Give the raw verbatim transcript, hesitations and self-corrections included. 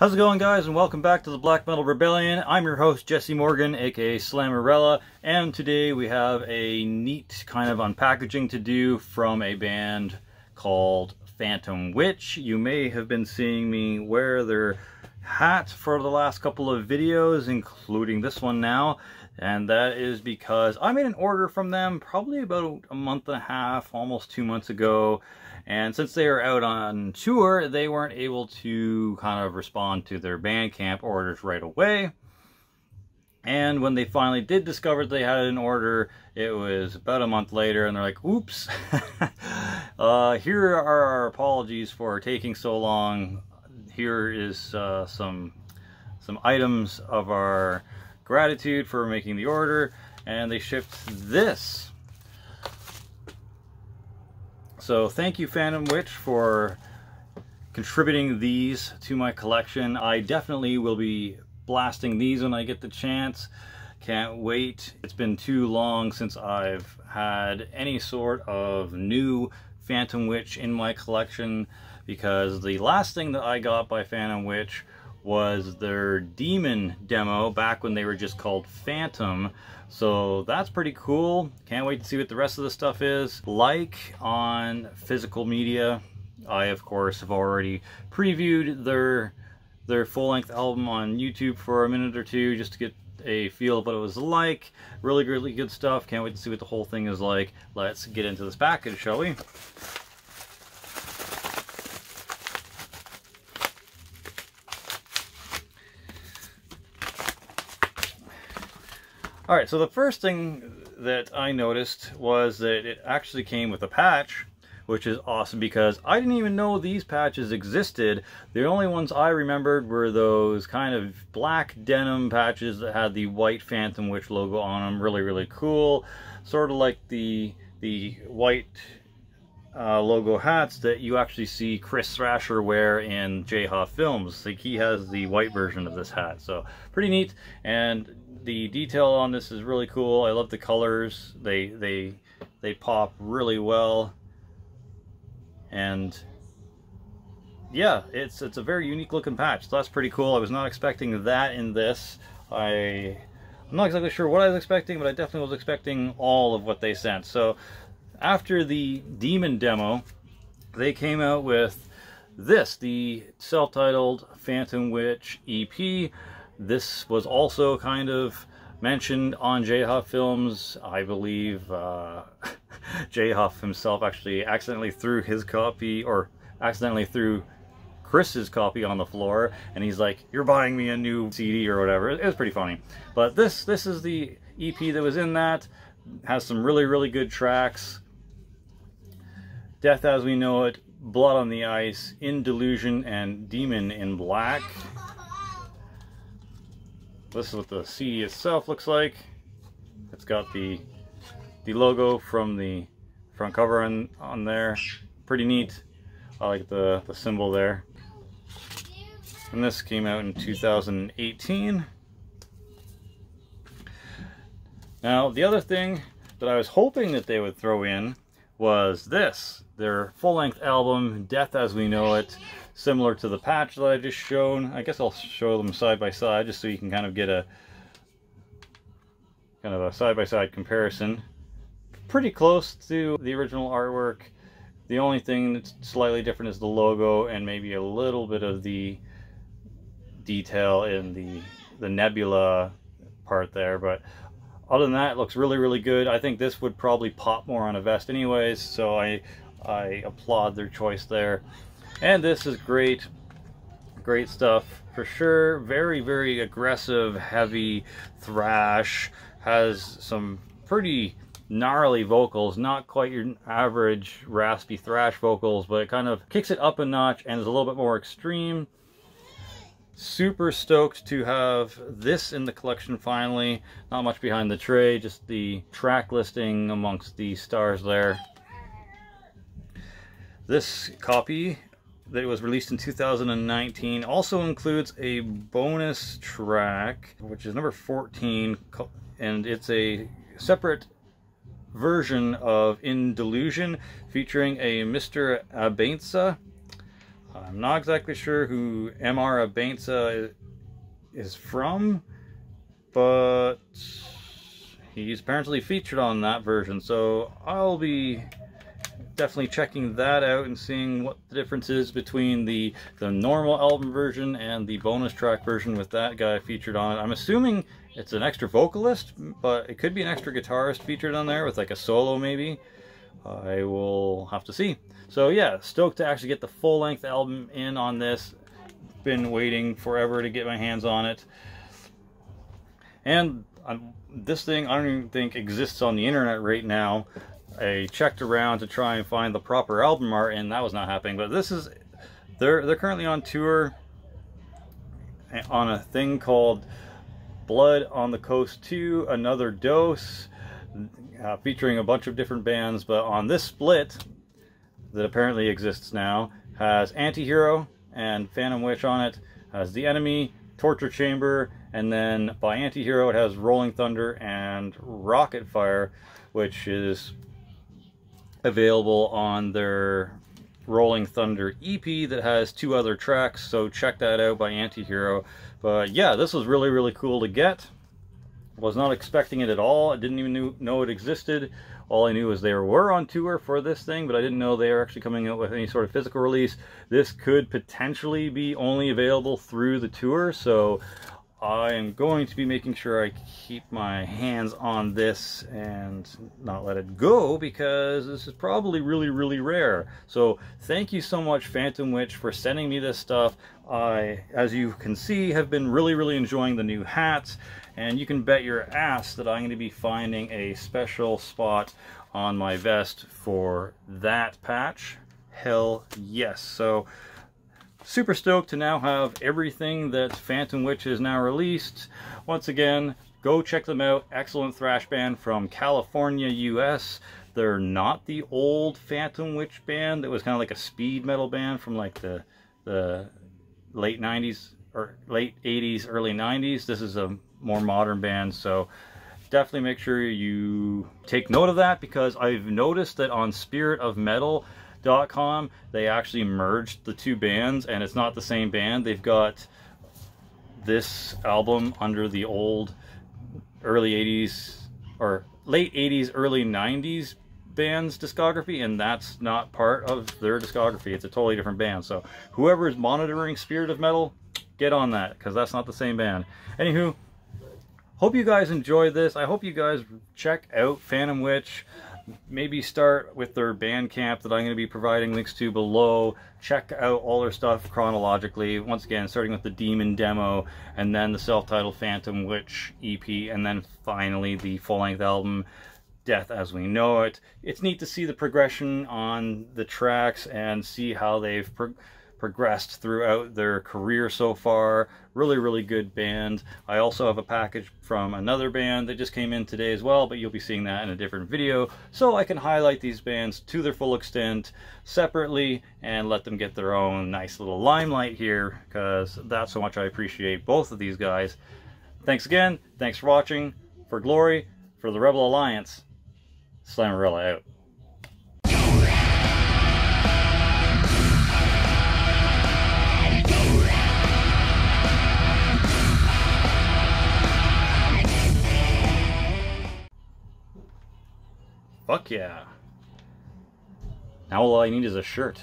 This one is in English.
How's it going, guys, and welcome back to the Black Metal Rebellion. I'm your host, Jesse Morgan, aka Slammerella, and today we have a neat kind of unpackaging to do from a band called Phantom Witch. You may have been seeing me wear their hat for the last couple of videos, including this one now, and that is because I made an order from them probably about a month and a half, almost two months ago. And since they are out on tour, they weren't able to kind of respond to their Bandcamp orders right away. And when they finally did discover they had an order, it was about a month later, and they're like, oops, uh, here are our apologies for taking so long. Here is uh, some, some items of our gratitude for making the order. And they shipped this. So thank you, Phantom Witch, for contributing these to my collection. I definitely will be blasting these when I get the chance. Can't wait. It's been too long since I've had any sort of new Phantom Witch in my collection, because the last thing that I got by Phantom Witch was their Demon demo back when they were just called Phantom. So that's pretty cool. Can't wait to see what the rest of the stuff is like on physical media. I, of course, have already previewed their their full-length album on YouTube for a minute or two just to get a feel of what it was like. Really, really good stuff. Can't wait to see what the whole thing is like. Let's get into this package, shall we? All right, so the first thing that I noticed was that it actually came with a patch, which is awesome because I didn't even know these patches existed. The only ones I remembered were those kind of black denim patches that had the white Phantom Witch logo on them. Really, really cool. Sort of like the, the white uh, logo hats that you actually see Chris Thrasher wear in Jay Huff Films. Like, he has the white version of this hat, so pretty neat. And the detail on this is really cool. I love the colors. They they they pop really well. And yeah, it's it's a very unique looking patch. So that's pretty cool. I was not expecting that in this. I I'm not exactly sure what I was expecting, but I definitely was expecting all of what they sent. So after the Demon demo, they came out with this, the self-titled Phantom Witch E P. This was also kind of mentioned on Jay Huff Films. I believe uh, Jay Huff himself actually accidentally threw his copy, or accidentally threw Chris's copy on the floor, and he's like, "You're buying me a new C D or whatever." It was pretty funny. But this this is the E P that was in that. It has some really, really good tracks. Death as We Know It, Blood on the Ice, In Delusion, and Demon in Black. This is what the C D itself looks like. It's got the the logo from the front cover on, on there. Pretty neat. I like the, the symbol there. And this came out in two thousand eighteen. Now, the other thing that I was hoping that they would throw in was this. Their full-length album, Death as We Know It. Similar to the patch that I just shown. I guess I'll show them side by side just so you can kind of get a kind of a side by side comparison. Pretty close to the original artwork. The only thing that's slightly different is the logo and maybe a little bit of the detail in the the nebula part there, but other than that, it looks really, really good. I think this would probably pop more on a vest anyways, so I I applaud their choice there. And this is great, great stuff for sure. Very, very aggressive, heavy thrash. Has some pretty gnarly vocals. Not quite your average raspy thrash vocals, but it kind of kicks it up a notch and is a little bit more extreme. Super stoked to have this in the collection finally. Not much behind the tray, just the track listing amongst the stars there. This copy that was released in two thousand nineteen also includes a bonus track, which is number fourteen, and it's a separate version of In Delusion featuring a Mister Abenza. I'm not exactly sure who Mister Abenza is from, but he's apparently featured on that version, so I'll be definitely checking that out and seeing what the difference is between the the normal album version and the bonus track version with that guy featured on it. I'm assuming it's an extra vocalist, but it could be an extra guitarist featured on there with like a solo maybe. I will have to see. So yeah, stoked to actually get the full-length album in on this. Been waiting forever to get my hands on it. And I'm, this thing I don't even think exists on the internet right now. I checked around to try and find the proper album art, and that was not happening. But this is, they're they're currently on tour on a thing called Blood on the Coast two, Another Dose, uh, featuring a bunch of different bands. But on this split that apparently exists now, has Antihero and Phantom Witch on it, has The Enemy, Torture Chamber, and then by Antihero it has Rolling Thunder and Rocket Fire, which is available on their Rolling Thunder E P that has two other tracks, so check that out by Antihero. But yeah, this was really really cool to get. Was not expecting it at all. I didn't even knew, know it existed. All I knew was they were on tour for this thing, but I didn't know they were actually coming out with any sort of physical release. This could potentially be only available through the tour, so I am going to be making sure I keep my hands on this and not let it go, because this is probably really, really rare. So thank you so much, Phantom Witch, for sending me this stuff. I, as you can see, have been really, really enjoying the new hats, and you can bet your ass that I'm going to be finding a special spot on my vest for that patch. Hell yes. So super stoked to now have everything that Phantom Witch has now released. Once again, go check them out. Excellent thrash band from California, U S. They're not the old Phantom Witch band that was kind of like a speed metal band from like the the late nineties or late eighties, early nineties. This is a more modern band, so definitely make sure you take note of that, because I've noticed that on Spirit of Metal dot com they actually merged the two bands, and it's not the same band. They've got this album under the old early eighties or late eighties early nineties band's discography, and that's not part of their discography. It's a totally different band. So whoever is monitoring Spirit of Metal, get on that, because that's not the same band. Anywho, hope you guys enjoyed this. I hope you guys check out Phantom Witch. Maybe start with their Bandcamp that I'm going to be providing links to below. Check out all their stuff chronologically. Once again, starting with the Demon Demo, and then the self-titled Phantom Witch E P, and then finally the full-length album, Death as We Know It. It's neat to see the progression on the tracks and see how they've pro progressed throughout their career so far. Really, really good band. I also have a package from another band that just came in today as well, but you'll be seeing that in a different video, so I can highlight these bands to their full extent separately and let them get their own nice little limelight here, because that's how much I appreciate both of these guys. Thanks again. Thanks for watching. For Glory, for the Rebel Alliance, Slammerella out. Fuck yeah. Now all I need is a shirt.